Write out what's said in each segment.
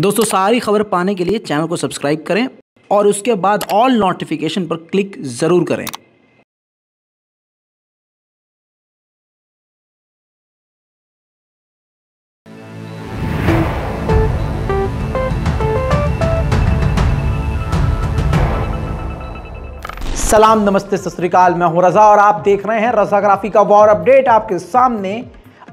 दोस्तों सारी खबर पाने के लिए चैनल को सब्सक्राइब करें और उसके बाद ऑल नोटिफिकेशन पर क्लिक ज़रूर करें। सलाम, नमस्ते, सत श्री अकाल। मैं हूं रजा और आप देख रहे हैं रजा ग्राफी का वॉर अपडेट। आपके सामने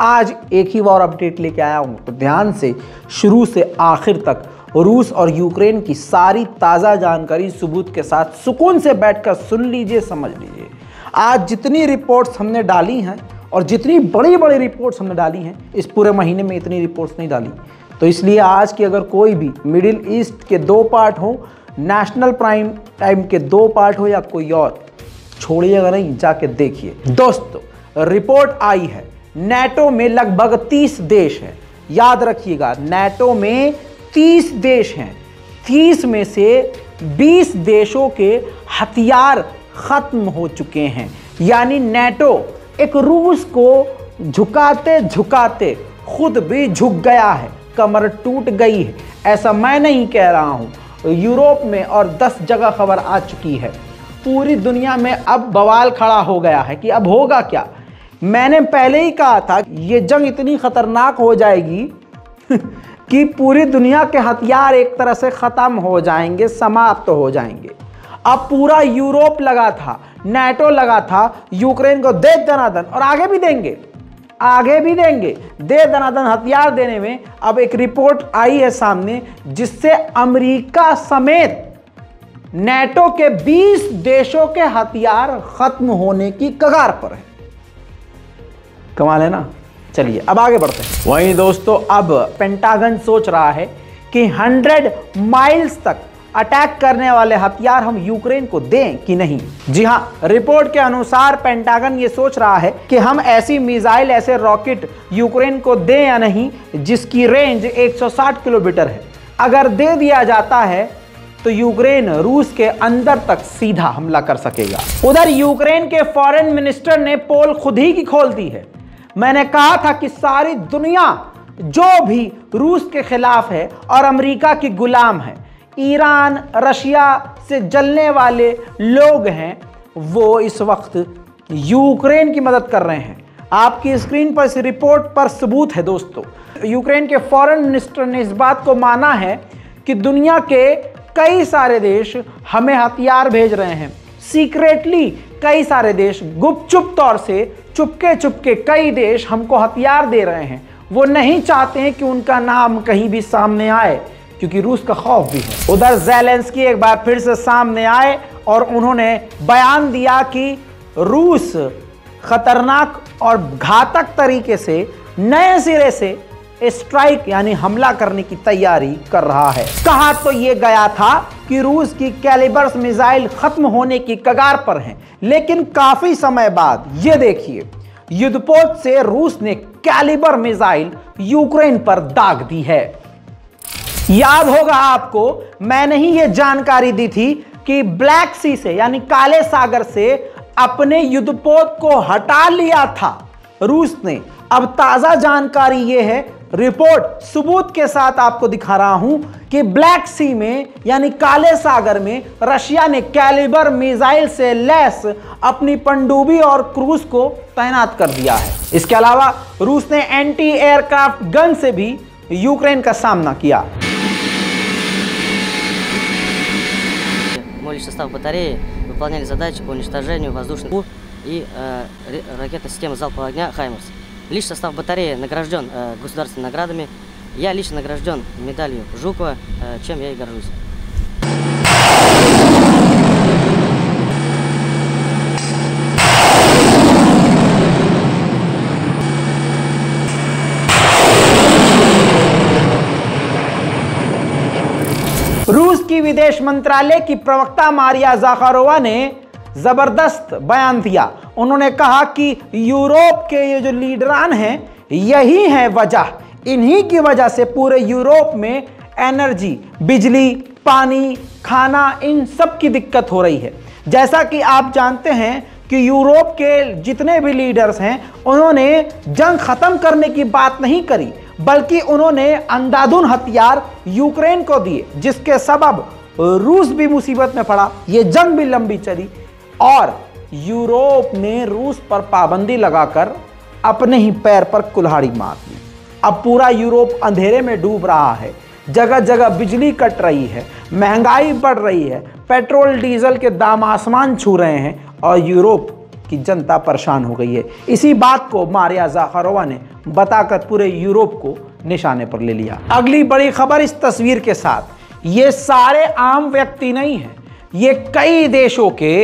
आज एक ही वॉर अपडेट लेके आया हूं, तो ध्यान से शुरू से आखिर तक रूस और यूक्रेन की सारी ताज़ा जानकारी सबूत के साथ सुकून से बैठकर सुन लीजिए, समझ लीजिए। आज जितनी रिपोर्ट्स हमने डाली हैं और जितनी बड़ी बड़ी रिपोर्ट्स हमने डाली हैं, इस पूरे महीने में इतनी रिपोर्ट्स नहीं डाली, तो इसलिए आज की अगर कोई भी मिडिल ईस्ट के दो पार्ट हों, नेशनल प्राइम टाइम के दो पार्ट हो या कोई और, छोड़िएगा नहीं, जाके देखिए। दोस्तों रिपोर्ट आई है, नैटो में लगभग 30 देश हैं। याद रखिएगा, नैटो में 30 देश हैं। 30 में से 20 देशों के हथियार खत्म हो चुके हैं, यानी नैटो एक रूस को झुकाते झुकाते खुद भी झुक गया है, कमर टूट गई है। ऐसा मैं नहीं कह रहा हूँ, यूरोप में और 10 जगह खबर आ चुकी है। पूरी दुनिया में अब बवाल खड़ा हो गया है कि अब होगा क्या। मैंने पहले ही कहा था ये जंग इतनी खतरनाक हो जाएगी कि पूरी दुनिया के हथियार एक तरह से ख़त्म हो जाएंगे, समाप्त हो जाएंगे। अब पूरा यूरोप लगा था, नैटो लगा था यूक्रेन को दे दनादन, और आगे भी देंगे, आगे भी देंगे दे दनादन हथियार देने में। अब एक रिपोर्ट आई है सामने, जिससे अमेरिका समेत नैटो के 20 देशों के हथियार खत्म होने की कगार पर है। कमाल है ना। चलिए अब आगे बढ़ते हैं। वहीं दोस्तों अब पेंटागन सोच रहा है कि 100 माइल्स तक अटैक करने वाले हथियार हम यूक्रेन को दें कि नहीं। जी हां, रिपोर्ट के अनुसार पेंटागन ये सोच रहा है कि हम ऐसी मिसाइल, ऐसे रॉकेट यूक्रेन को दें या नहीं, जिसकी रेंज 160 किलोमीटर है। अगर दे दिया जाता है तो यूक्रेन रूस के अंदर तक सीधा हमला कर सकेगा। उधर यूक्रेन के फॉरेन मिनिस्टर ने पोल खुद ही की खोल दी है। मैंने कहा था कि सारी दुनिया जो भी रूस के खिलाफ है और अमेरिका की गुलाम है, ईरान रशिया से जलने वाले लोग हैं, वो इस वक्त यूक्रेन की मदद कर रहे हैं। आपकी स्क्रीन पर इस रिपोर्ट पर सबूत है। दोस्तों यूक्रेन के फॉरेन मिनिस्टर ने इस बात को माना है कि दुनिया के कई सारे देश हमें हथियार भेज रहे हैं, सीक्रेटली कई सारे देश, गुपचुप तौर से, चुपके चुपके कई देश हमको हथियार दे रहे हैं। वो नहीं चाहते हैं कि उनका नाम कहीं भी सामने आए, क्योंकि रूस का खौफ भी है। उधर ज़ेलेंस्की एक बार फिर से सामने आए और उन्होंने बयान दिया कि रूस खतरनाक और घातक तरीके से नए सिरे से स्ट्राइक यानी हमला करने की तैयारी कर रहा है। कहा तो ये गया था कि रूस की कैलिबर मिसाइल खत्म होने की कगार पर है, लेकिन काफी समय बाद ये देखिए, युद्धपोत से रूस ने कैलिबर मिसाइल यूक्रेन पर दाग दी है। याद होगा आपको, मैंने ही ये जानकारी दी थी कि ब्लैक सी से यानी काले सागर से अपने युद्धपोत को हटा लिया था रूस ने। अब ताजा जानकारी ये है, रिपोर्ट सबूत के साथ आपको दिखा रहा हूं, कि ब्लैक सी में यानी काले सागर में रशिया ने कैलिबर मिसाइल से लैस अपनी पनडुब्बी और क्रूज को तैनात कर दिया है। इसके अलावा रूस ने एंटी एयरक्राफ्ट गन से भी यूक्रेन का सामना किया। Личный состав батареи награжден государственными наградами. Я лично награжден медалью Жукова, чем я и горжусь. रूस की विदेश मंत्रालय की प्रवक्ता मारिया जाखरोवा ने जबरदस्त बयान दिया। उन्होंने कहा कि यूरोप के ये जो लीडरान हैं, यही है वजह, इन्हीं की वजह से पूरे यूरोप में एनर्जी, बिजली, पानी, खाना, इन सब की दिक्कत हो रही है। जैसा कि आप जानते हैं कि यूरोप के जितने भी लीडर्स हैं, उन्होंने जंग ख़त्म करने की बात नहीं करी, बल्कि उन्होंने अंधाधुन हथियार यूक्रेन को दिए, जिसके सबब रूस भी मुसीबत में पड़ा। यह जंग भी लंबी चली और यूरोप ने रूस पर पाबंदी लगाकर अपने ही पैर पर कुल्हाड़ी मार दी। अब पूरा यूरोप अंधेरे में डूब रहा है, जगह जगह बिजली कट रही है, महंगाई बढ़ रही है, पेट्रोल डीजल के दाम आसमान छू रहे हैं और यूरोप की जनता परेशान हो गई है। इसी बात को मारिया जाखरोवा ने बताकर पूरे यूरोप को निशाने पर ले लिया। अगली बड़ी खबर इस तस्वीर के साथ, ये सारे आम व्यक्ति नहीं हैं, ये कई देशों के,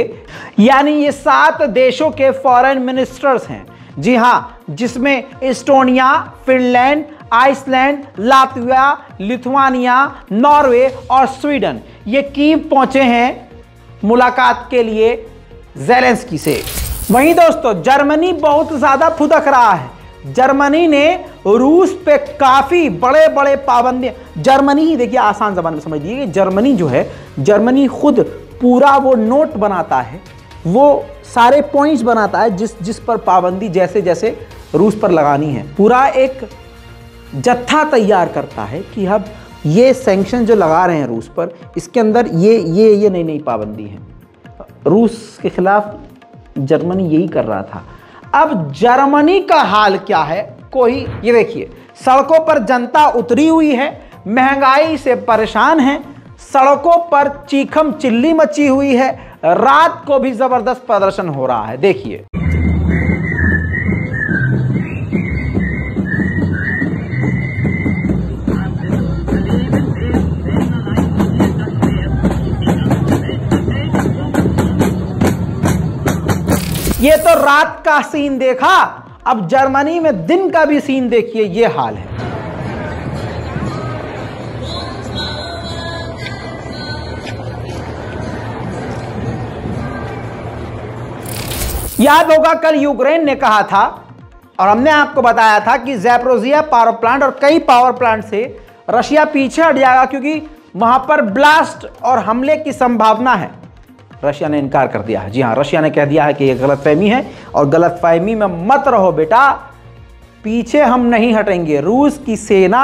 यानी ये 7 देशों के फॉरेन मिनिस्टर्स हैं। जी हां, जिसमें Estonia, Finland, Iceland, Latvia, Lithuania, Norway और स्वीडन ये कीव पहुंचे हैं मुलाकात के लिए ज़ेलेंस्की से। वहीं दोस्तों, जर्मनी बहुत ज़्यादा फुदक रहा है। जर्मनी ने रूस पे काफ़ी बड़े बड़े पाबंदियाँ, जर्मनी ही देखिए, आसान जबान में समझ लीजिए कि जर्मनी जो है, जर्मनी खुद पूरा वो नोट बनाता है, वो सारे पॉइंट्स बनाता है जिस पर पाबंदी जैसे जैसे रूस पर लगानी है। पूरा एक जत्था तैयार करता है कि अब ये सैंक्शन जो लगा रहे हैं रूस पर, इसके अंदर ये नई नई पाबंदी है। रूस के खिलाफ जर्मनी यही कर रहा था। अब जर्मनी का हाल क्या है, कोई ये देखिए, सड़कों पर जनता उतरी हुई है, महंगाई से परेशान है, सड़कों पर चीखम चिल्ली मची हुई है, रात को भी जबरदस्त प्रदर्शन हो रहा है। देखिए ये तो रात का सीन देखा, अब जर्मनी में दिन का भी सीन देखिए, ये हाल है। याद होगा कल यूक्रेन ने कहा था और हमने आपको बताया था कि जैप्रोजिया पावर प्लांट और कई पावर प्लांट से रशिया पीछे हट जाएगा क्योंकि वहां पर ब्लास्ट और हमले की संभावना है। रशिया ने इनकार कर दिया है। जी हाँ, रशिया ने कह दिया है कि ये गलतफहमी है और गलतफहमी में मत रहो बेटा, पीछे हम नहीं हटेंगे। रूस की सेना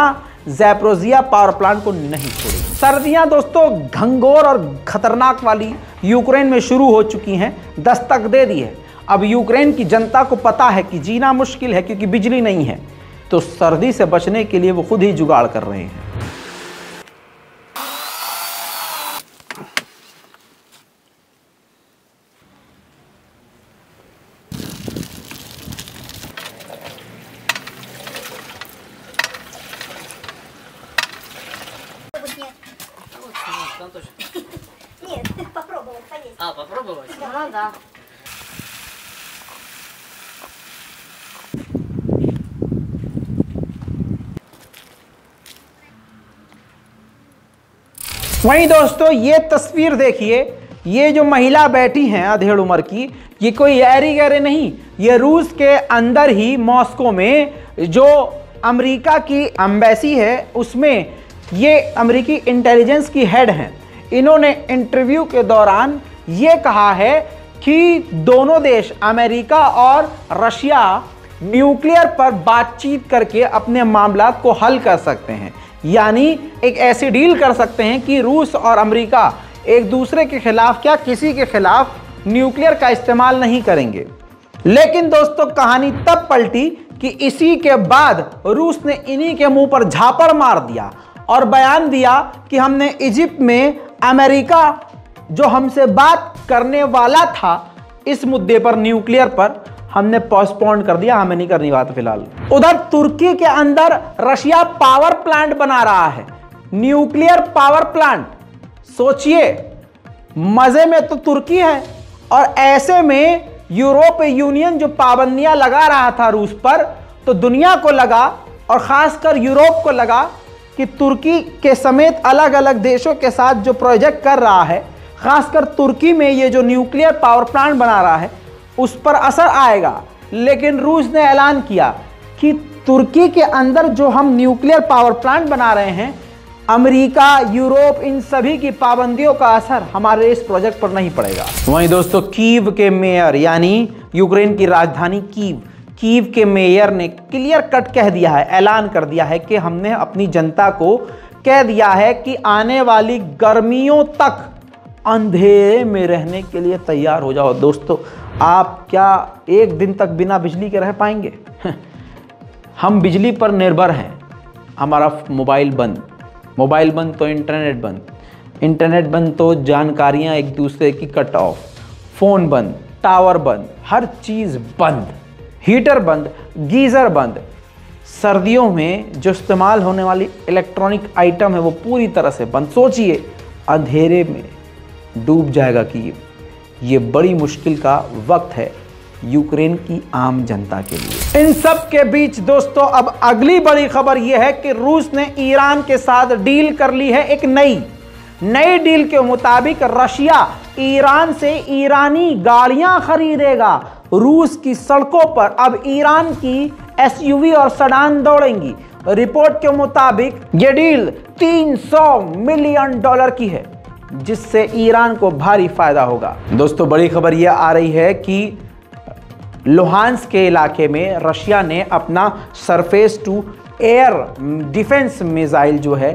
ज़ैप्रोजिया पावर प्लांट को नहीं छोड़ेगी। सर्दियां दोस्तों घंघोर और खतरनाक वाली यूक्रेन में शुरू हो चुकी हैं, दस्तक दे दी है। अब यूक्रेन की जनता को पता है कि जीना मुश्किल है क्योंकि बिजली नहीं है, तो सर्दी से बचने के लिए वो खुद ही जुगाड़ कर रहे हैं। वहीं दोस्तों, ये तस्वीर देखिए, ये जो महिला बैठी हैं अधेड़ उम्र की, ये कोई ऐरी गहरे नहीं, ये रूस के अंदर ही मॉस्को में जो अमेरिका की एम्बेसी है उसमें ये अमेरिकी इंटेलिजेंस की हेड हैं। इन्होंने इंटरव्यू के दौरान ये कहा है कि दोनों देश अमेरिका और रशिया न्यूक्लियर पर बातचीत करके अपने मामला को हल कर सकते हैं, यानी एक ऐसी डील कर सकते हैं कि रूस और अमेरिका एक दूसरे के खिलाफ क्या किसी के खिलाफ न्यूक्लियर का इस्तेमाल नहीं करेंगे। लेकिन दोस्तों, कहानी तब पलटी कि इसी के बाद रूस ने इन्हीं के मुंह पर झापड़ मार दिया और बयान दिया कि हमने इजिप्ट में अमेरिका जो हमसे बात करने वाला था इस मुद्दे पर, न्यूक्लियर पर, हमने पोस्टपोन कर दिया, हमें नहीं करनी बात फिलहाल। उधर तुर्की के अंदर रशिया पावर प्लांट बना रहा है, न्यूक्लियर पावर प्लांट। सोचिए, मजे में तो तुर्की है और ऐसे में यूरोपीय यूनियन जो पाबंदियां लगा रहा था रूस पर, तो दुनिया को लगा और खासकर यूरोप को लगा कि तुर्की के समेत अलग अलग देशों के साथ जो प्रोजेक्ट कर रहा है, खासकर तुर्की में ये जो न्यूक्लियर पावर प्लांट बना रहा है, उस पर असर आएगा। लेकिन रूस ने ऐलान किया कि तुर्की के अंदर जो हम न्यूक्लियर पावर प्लांट बना रहे हैं, अमेरिका, यूरोप, इन सभी की पाबंदियों का असर हमारे इस प्रोजेक्ट पर नहीं पड़ेगा। वहीं दोस्तों, कीव के मेयर यानी यूक्रेन की राजधानी कीव, कीव के मेयर ने क्लियर कट कह दिया है, ऐलान कर दिया है कि हमने अपनी जनता को कह दिया है कि आने वाली गर्मियों तक अंधेरे में रहने के लिए तैयार हो जाओ। दोस्तों, आप क्या एक दिन तक बिना बिजली के रह पाएंगे? हम बिजली पर निर्भर हैं, हमारा मोबाइल बंद तो इंटरनेट बंद तो जानकारियां एक दूसरे की कट ऑफ, फ़ोन बंद, टावर बंद, हर चीज़ बंद, हीटर बंद, गीज़र बंद। सर्दियों में जो इस्तेमाल होने वाली इलेक्ट्रॉनिक आइटम है वो पूरी तरह से बंद। सोचिए, अंधेरे में डूब जाएगा कि ये बड़ी मुश्किल का वक्त है यूक्रेन की आम जनता के लिए। इन सब के बीच दोस्तों अब अगली बड़ी खबर यह है कि रूस ने ईरान के साथ डील कर ली है। एक नई डील के मुताबिक रशिया ईरान से ईरानी गाड़ियां खरीदेगा। रूस की सड़कों पर अब ईरान की SUV और सडान दौड़ेंगी। रिपोर्ट के मुताबिक ये डील 300 मिलियन डॉलर की है, जिससे ईरान को भारी फायदा होगा। दोस्तों, बड़ी खबर यह आ रही है कि लुहांस्क के इलाके में रशिया ने अपना surface to air defence missile जो है,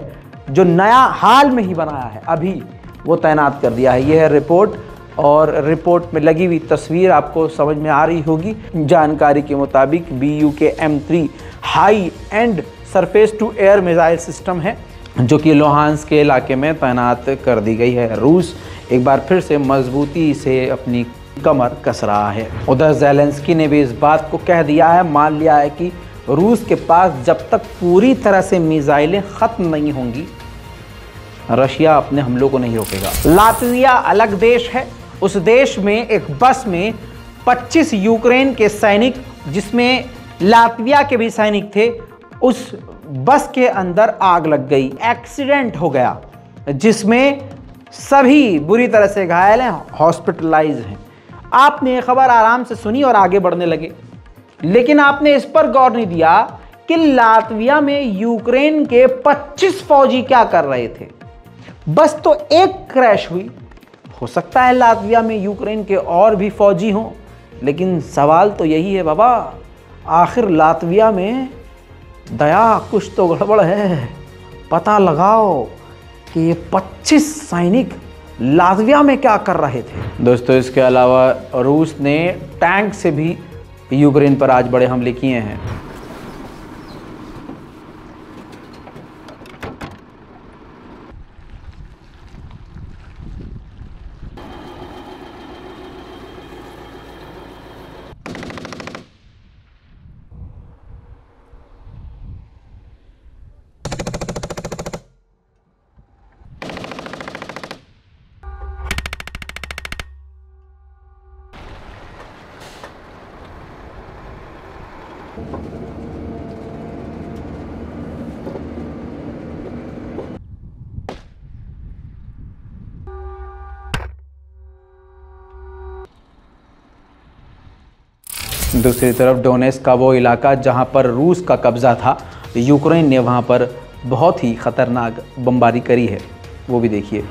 जो नया हाल में ही बनाया है, अभी वो तैनात कर दिया है। यह है रिपोर्ट, और रिपोर्ट में लगी हुई तस्वीर आपको समझ में आ रही होगी। जानकारी के मुताबिक BU-KM-3 high end surface to air missile system है, जो कि लुहांस्क के इलाके में तैनात कर दी गई है। रूस एक बार फिर से मजबूती से अपनी कमर कस रहा है। उधर ज़ेलेंस्की ने भी इस बात को कह दिया है, मान लिया है कि रूस के पास जब तक पूरी तरह से मिसाइलें ख़त्म नहीं होंगी, रशिया अपने हमलों को नहीं रोकेगा। लातविया अलग देश है, उस देश में एक बस में 25 यूक्रेन के सैनिक, जिसमें लातविया के भी सैनिक थे, उस बस के अंदर आग लग गई, एक्सीडेंट हो गया, जिसमें सभी बुरी तरह से घायल हैं, हॉस्पिटलाइज हैं। आपने ये खबर आराम से सुनी और आगे बढ़ने लगे, लेकिन आपने इस पर गौर नहीं दिया कि लातविया में यूक्रेन के 25 फौजी क्या कर रहे थे। बस तो एक क्रैश हुई, हो सकता है लातविया में यूक्रेन के और भी फौजी हों, लेकिन सवाल तो यही है बाबा, आखिर लातविया में दया कुछ तो गड़बड़ है। पता लगाओ कि ये 25 सैनिक लातविया में क्या कर रहे थे। दोस्तों, इसके अलावा रूस ने टैंक से भी यूक्रेन पर आज बड़े हमले किए हैं। दूसरी तरफ डोनेत्सका का वो इलाका जहां पर रूस का कब्जा था, यूक्रेन ने वहां पर बहुत ही खतरनाक बमबारी करी है, वो भी देखिए।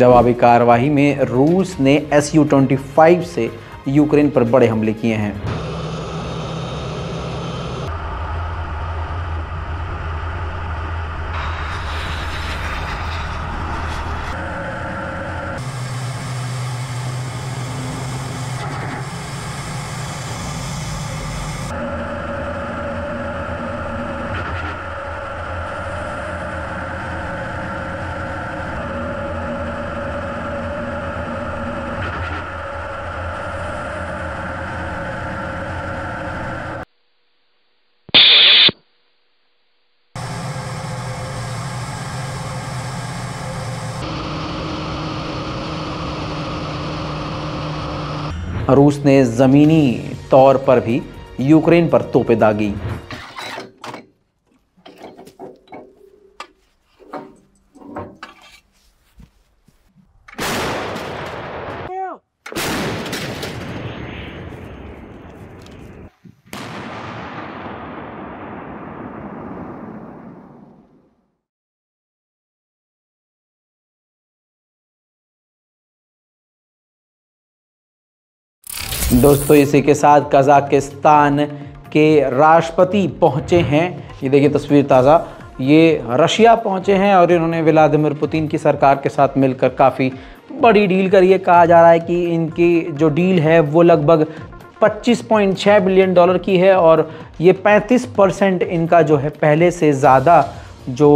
जवाबी कार्रवाई में रूस ने SU-25 से यूक्रेन पर बड़े हमले किए हैं। रूस ने ज़मीनी तौर पर भी यूक्रेन पर तोपें दागी। दोस्तों इसी के साथ कजाकिस्तान के राष्ट्रपति पहुंचे हैं, ये देखिए तस्वीर ताज़ा, ये रशिया पहुंचे हैं और इन्होंने व्लादिमीर पुतिन की सरकार के साथ मिलकर काफ़ी बड़ी डील करी है। कहा जा रहा है कि इनकी जो डील है वो लगभग 25.6 बिलियन डॉलर की है और ये 35% इनका जो है पहले से ज़्यादा जो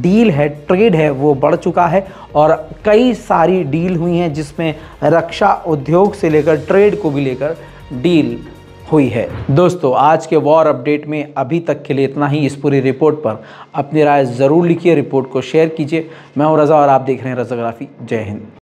डील है, ट्रेड है, वो बढ़ चुका है और कई सारी डील हुई हैं जिसमें रक्षा उद्योग से लेकर ट्रेड को भी लेकर डील हुई है। दोस्तों आज के वॉर अपडेट में अभी तक के लिए इतना ही। इस पूरी रिपोर्ट पर अपनी राय ज़रूर लिखिए, रिपोर्ट को शेयर कीजिए। मैं हूं रज़ा और आप देख रहे हैं रजा ग्राफी। जय हिंद।